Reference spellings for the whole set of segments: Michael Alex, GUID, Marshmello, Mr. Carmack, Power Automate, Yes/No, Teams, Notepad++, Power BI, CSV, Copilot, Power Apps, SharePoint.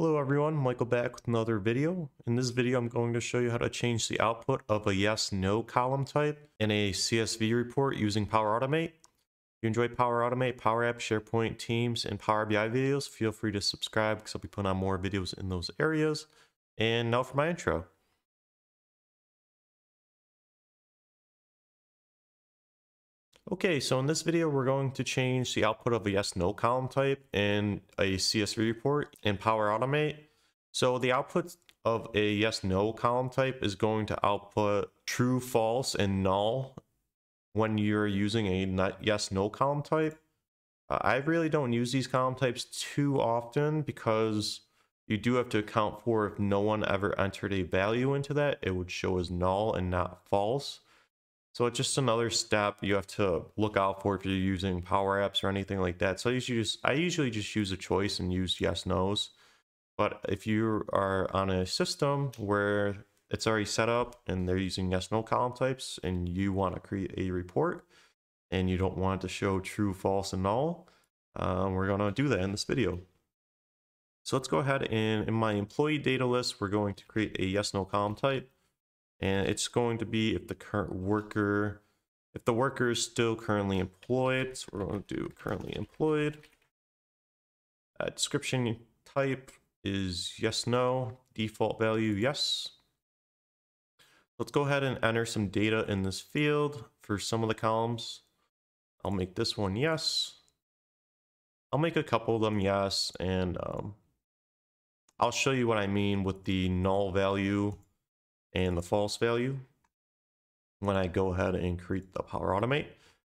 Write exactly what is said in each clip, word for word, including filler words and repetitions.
Hello everyone, Michael back with another video. In this video, I'm going to show you how to change the output of a yes, no column type in a C S V report using Power Automate. If you enjoy Power Automate, Power Apps, SharePoint, Teams, and Power B I videos, feel free to subscribe because I'll be putting on more videos in those areas. And now for my intro. Okay, so in this video, we're going to change the output of a yes, no column type in a C S V report in Power Automate. So the output of a yes, no column type is going to output true, false, and null when you're using a yes, no column type. Uh, I really don't use these column types too often because you do have to account for if no one ever entered a value into that, it would show as null and not false. So it's just another step you have to look out for if you're using Power Apps or anything like that. So I usually just, I usually just use a choice and use yes, no's. But if you are on a system where it's already set up and they're using yes, no column types and you want to create a report and you don't want it to show true, false, and null, um, we're going to do that in this video. So let's go ahead and in my employee data list, we're going to create a yes, no column type. And it's going to be if the current worker, if the worker is still currently employed. So we're going to do currently employed. Uh, description type is yes, no. Default value, yes. Let's go ahead and enter some data in this field for some of the columns. I'll make this one yes. I'll make a couple of them yes. And um, I'll show you what I mean with the null value and the false value when I go ahead and create the Power Automate.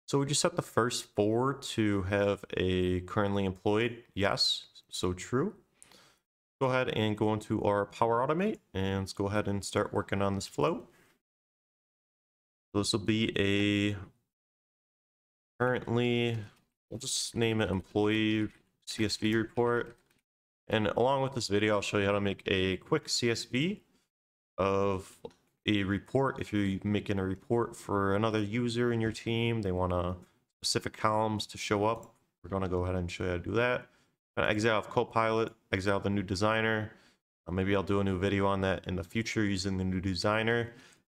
So we just set the first four to have a currently employed yes, so true. Go ahead and go into our Power Automate and let's go ahead and start working on this flow. So this will be a currently, we'll just name it employee C S V report. And along with this video, I'll show you how to make a quick C S V of a report. If you're making a report for another user in your team, they want a specific columns to show up, we're going to go ahead and show you how to do that. Exit out of Copilot, exit out the new designer. Uh, maybe I'll do a new video on that in the future using the new designer.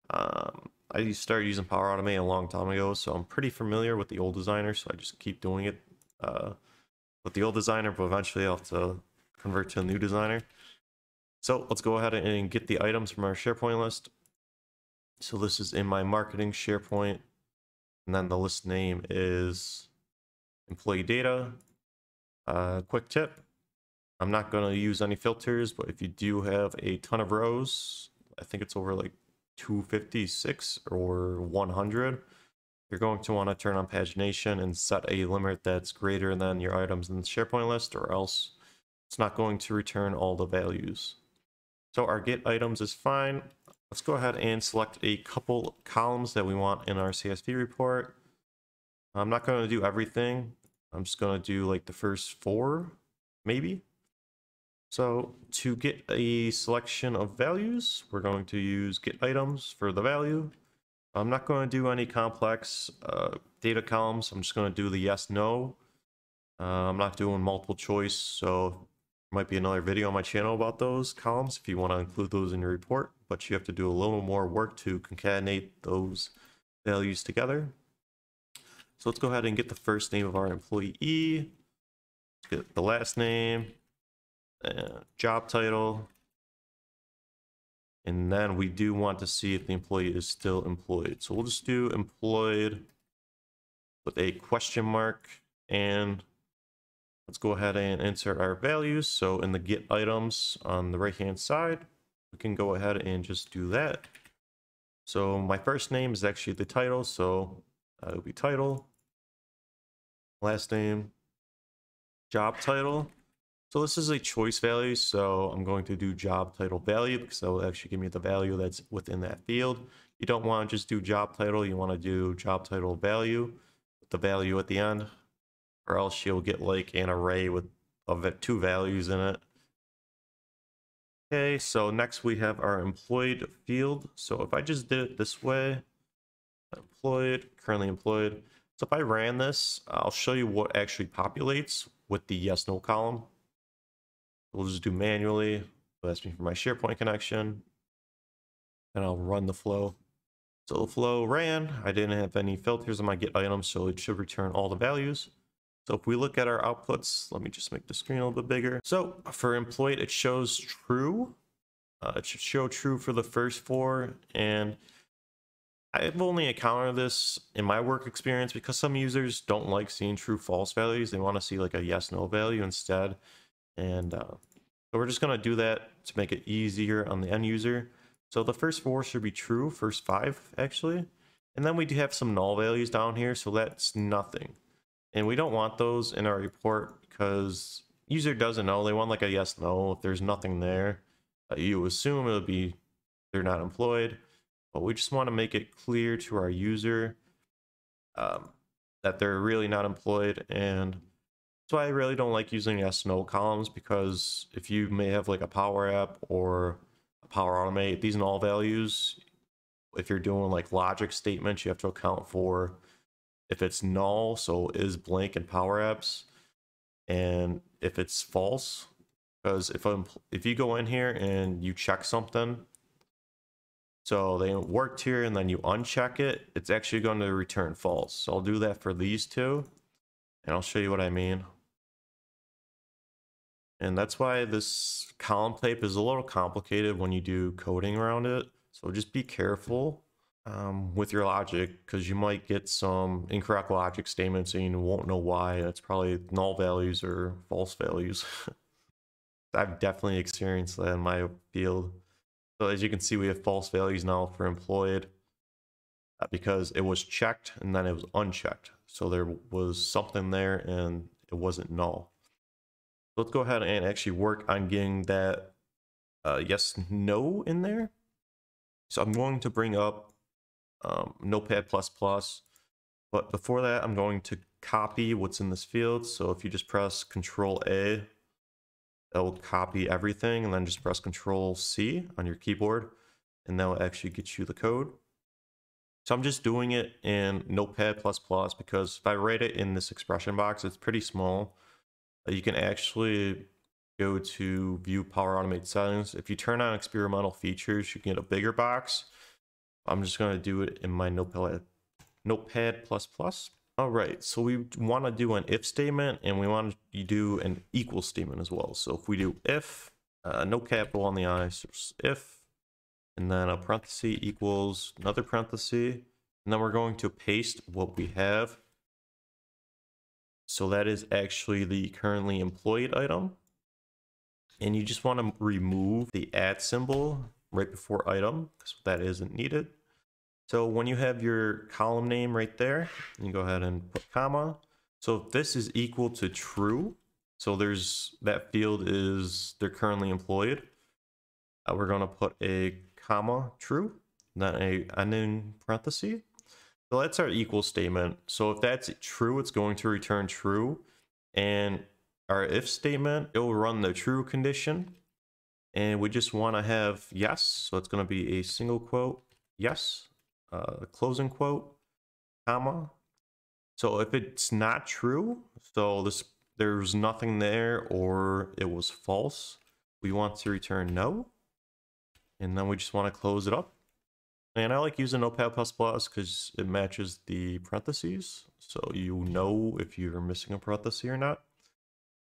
Um, I started using Power Automate a long time ago, so I'm pretty familiar with the old designer, so I just keep doing it uh, with the old designer, but eventually I'll have to convert to a new designer. So let's go ahead and get the items from our SharePoint list. So this is in my marketing SharePoint. And then the list name is employee data. Uh, quick tip, I'm not going to use any filters, but if you do have a ton of rows, I think it's over like two fifty-six or one hundred, you're going to want to turn on pagination and set a limit that's greater than your items in the SharePoint list, or else it's not going to return all the values. So our get items is fine. Let's go ahead and select a couple columns that we want in our C S V report. I'm not going to do everything. I'm just going to do like the first four, maybe. So to get a selection of values, we're going to use get items for the value. I'm not going to do any complex uh, data columns. I'm just going to do the yes, no. Uh, I'm not doing multiple choice, so might be another video on my channel about those columns if you want to include those in your report, but you have to do a little more work to concatenate those values together. So let's go ahead and get the first name of our employee, let's get the last name, uh, job title, and then we do want to see if the employee is still employed. So we'll just do employed with a question mark, and let's go ahead and insert our values. So in the get items on the right hand side, we can go ahead and just do that. So my first name is actually the title, so it would be title, last name, job title. So this is a choice value, so I'm going to do job title value because that will actually give me the value that's within that field. You don't want to just do job title, you want to do job title value with the value at the end, or else you'll get like an array with of two values in it. Okay, so next we have our employed field. So if I just did it this way, employed, currently employed. So if I ran this, I'll show you what actually populates with the yes, no column. we'll just do manually. So that's me for my SharePoint connection. And I'll run the flow. So the flow ran. I didn't have any filters on my get items, so it should return all the values. So if we look at our outputs, let me just make the screen a little bit bigger. So for employee, it shows true. Uh, it should show true for the first four. And I've only encountered this in my work experience because some users don't like seeing true false values. They want to see like a yes no value instead. And uh, so we're just going to do that to make it easier on the end user. So the first four should be true, first five actually. And then we do have some null values down here, so that's nothing. And we don't want those in our report because user doesn't know. They want like a yes no. If there's nothing there, uh, you assume it'll be they're not employed. But we just want to make it clear to our user um, that they're really not employed. And that's why I really don't like using yes no columns, because if you may have like a Power App or a Power Automate, these null values, if you're doing like logic statements, you have to account for if it's null, so is blank in Power Apps, and if it's false, because if I'm, if you go in here and you check something, so they worked here and then you uncheck it, it's actually going to return false. So I'll do that for these two, and I'll show you what I mean. And that's why this column type is a little complicated when you do coding around it. So just be careful Um, with your logic, because you might get some incorrect logic statements and you won't know why. That's probably null values or false values. I've definitely experienced that in my field. So as you can see, we have false values now for employed uh, because it was checked and then it was unchecked. So there was something there and it wasn't null. So let's go ahead and actually work on getting that uh, yes, no in there. So I'm going to bring up Um, Notepad plus plus, but before that I'm going to copy what's in this field. So if you just press Control A, it'll copy everything, and then just press Control C on your keyboard and that'll actually get you the code. So I'm just doing it in Notepad plus plus because if I write it in this expression box, it's pretty small. You can actually go to View Power Automate Settings. If you turn on experimental features, you can get a bigger box. I'm just going to do it in my Notepad, Notepad plus plus. All right, so we want to do an if statement, and we want to do an equal statement as well. So if we do if, uh, no capital on the I, so if, and then a parenthesis equals another parenthesis, and then we're going to paste what we have. So that is actually the currently employed item. And you just want to remove the at symbol right before item, because that isn't needed. So when you have your column name right there, you go ahead and put comma. So if this is equal to true, so there's that field is they're currently employed. Uh, we're going to put a comma true, not a ending parenthesis. So that's our equal statement. So if that's true, it's going to return true. And our if statement, it will run the true condition. And we just want to have yes, so it's going to be a single quote, yes, uh, closing quote, comma. So if it's not true, so this there's nothing there or it was false, we want to return no. And then we just want to close it up. And I like using Notepad plus plus because it matches the parentheses, so you know if you're missing a parenthesis or not.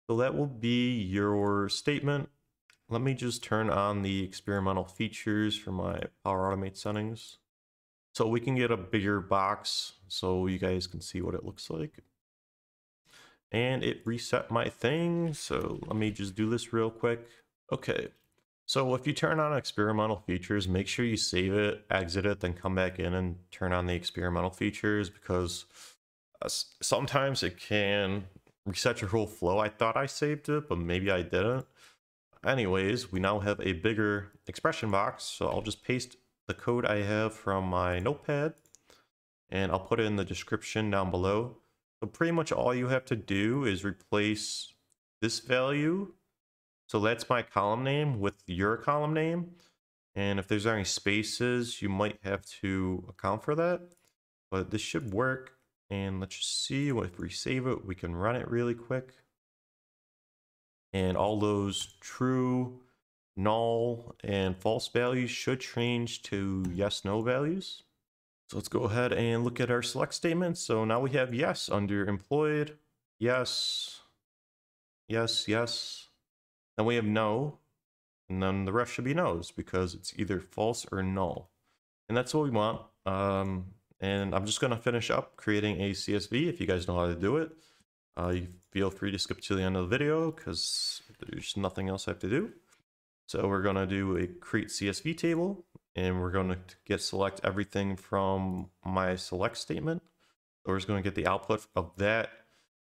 So that will be your statement. Let me just turn on the experimental features for my Power Automate settings, so we can get a bigger box so you guys can see what it looks like. And it reset my thing, so let me just do this real quick. Okay, so if you turn on experimental features, make sure you save it, exit it, then come back in and turn on the experimental features, because sometimes it can reset your whole flow. I thought I saved it, but maybe I didn't. Anyways, we now have a bigger expression box, so I'll just paste the code I have from my notepad, and I'll put it in the description down below. So pretty much all you have to do is replace this value, so that's my column name, with your column name, and if there's any spaces, you might have to account for that, but this should work. And let's just see, if we save it, we can run it really quick. and all those true, null, and false values should change to yes, no values. So let's go ahead and look at our select statements. So now we have yes under employed, yes, yes, yes. Then we have no, and then the rest should be no's because it's either false or null. And that's what we want. Um, and I'm just gonna finish up creating a C S V if you guys know how to do it. Uh, you feel free to skip to the end of the video because there's nothing else I have to do. So we're gonna do a create C S V table. And we're going to get select everything from my select statement. So we're just going to get the output of that.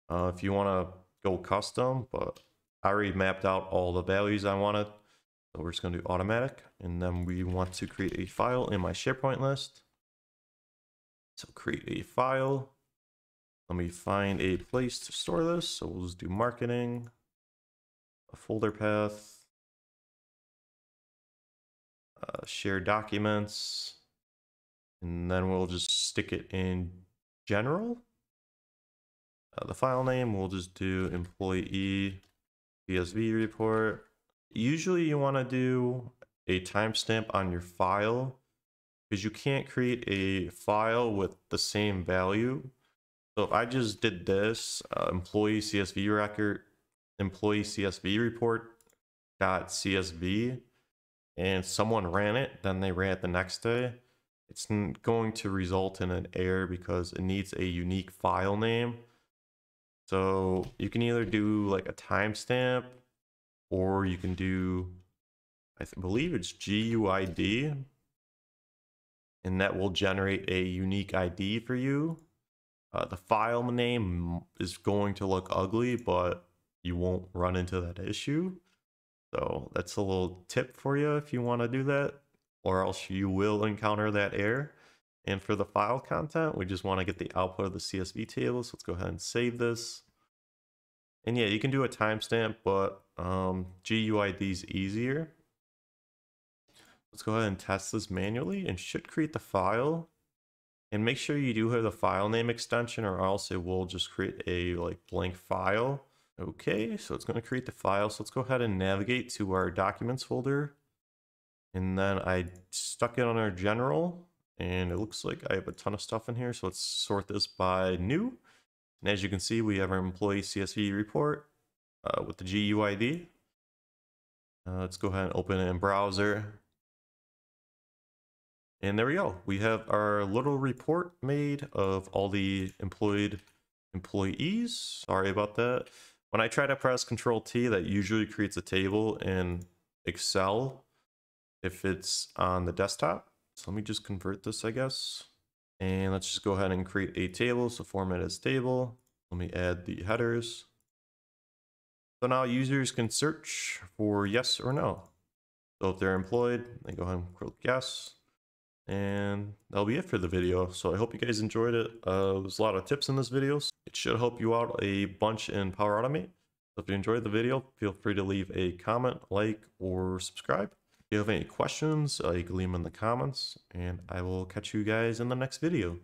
Uh, if you want to go custom, but I already mapped out all the values I wanted. So we're just going to do automatic. And then we want to create a file in my SharePoint list. So create a file. Let me find a place to store this. So we'll just do marketing, a folder path. Uh, share documents, and then we'll just stick it in general. Uh, the file name, we'll just do employee C S V report. Usually you want to do a timestamp on your file because you can't create a file with the same value. So if I just did this, uh, employee C S V record, employee C S V report dot C S V, and someone ran it, then they ran it the next day, it's going to result in an error because it needs a unique file name. So you can either do like a timestamp, or you can do, I believe it's G U I D, and that will generate a unique I D for you. Uh, the file name is going to look ugly, but you won't run into that issue. So that's a little tip for you if you want to do that, or else you will encounter that error. And for the file content, we just want to get the output of the C S V table. So let's go ahead and save this. And yeah, you can do a timestamp, but um, G U I D is easier. Let's go ahead and test this manually and should create the file. And make sure you do have the file name extension, or else it will just create a like blank file. Okay, so it's going to create the file. So let's go ahead and navigate to our documents folder. And then I stuck it on our general, and it looks like I have a ton of stuff in here. So let's sort this by new. And as you can see, we have our employee C S V report uh, with the G U I D. Uh, let's go ahead and open it in browser. And there we go. We have our little report made of all the employed employees. Sorry about that. When I try to press Control T, that usually creates a table in Excel if it's on the desktop. So let me just convert this, I guess. And let's just go ahead and create a table. So format as table. Let me add the headers. So now users can search for yes or no. So if they're employed, they go ahead and click yes. And that'll be it for the video. So I hope you guys enjoyed it. Uh, there's a lot of tips in this video. So it should help you out a bunch in Power Automate. So if you enjoyed the video, feel free to leave a comment, like, or subscribe. If you have any questions, uh, you can leave them in the comments. And I will catch you guys in the next video.